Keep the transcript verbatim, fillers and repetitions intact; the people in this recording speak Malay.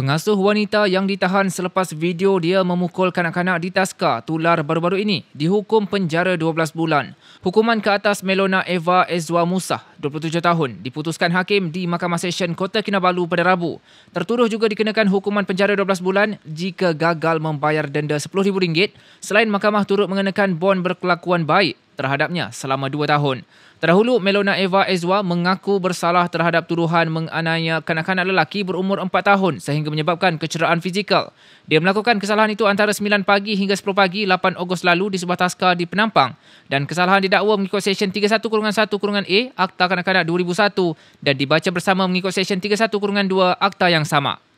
Pengasuh wanita yang ditahan selepas video dia memukul kanak-kanak di Taska tular baru-baru ini dihukum penjara dua belas bulan. Hukuman ke atas Melona Eva Ezwa Musah, dua puluh tujuh tahun, diputuskan hakim di Mahkamah Seksyen Kota Kinabalu pada Rabu. Tertuduh juga dikenakan hukuman penjara dua belas bulan jika gagal membayar denda sepuluh ribu ringgit, selain mahkamah turut mengenakan bon berkelakuan baik terhadapnya selama dua tahun. Terdahulu, Melona Eva Ezwa mengaku bersalah terhadap tuduhan menganiaya kanak-kanak lelaki berumur empat tahun sehingga menyebabkan kecederaan fizikal. Dia melakukan kesalahan itu antara sembilan pagi hingga sepuluh pagi lapan Ogos lalu di sebuah taska di Penampang, dan kesalahan didakwa mengikut Seksyen tiga puluh satu satu A Akta Kanak-Kanak dua ribu satu dan dibaca bersama mengikut Seksyen tiga puluh satu dua Akta yang sama.